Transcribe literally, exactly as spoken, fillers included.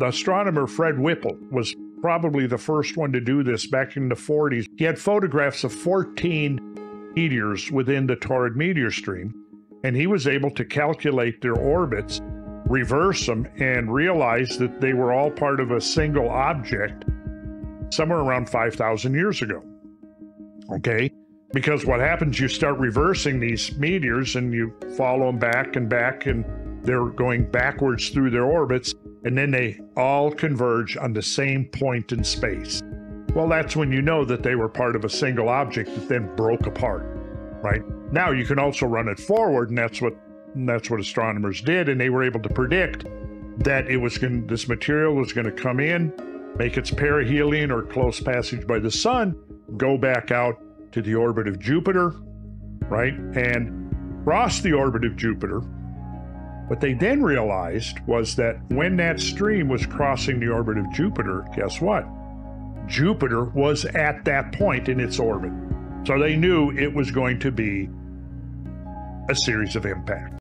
The astronomer Fred Whipple was probably the first one to do this back in the forties. He had photographs of fourteen meteors within the Taurid meteor stream, and he was able to calculate their orbits, reverse them, and realize that they were all part of a single object somewhere around five thousand years ago, okay? Because what happens, you start reversing these meteors and you follow them back and back, and they're going backwards through their orbits, and then they all converge on the same point in space. Well, that's when you know that they were part of a single object that then broke apart, right? Now you can also run it forward, and that's what and that's what astronomers did, and they were able to predict that it was going this material was going to come in, make its perihelion or close passage by the sun, go back out to the orbit of Jupiter, right, and cross the orbit of Jupiter. What they then realized was that when that stream was crossing the orbit of Jupiter, guess what? Jupiter was at that point in its orbit. So they knew it was going to be a series of impacts.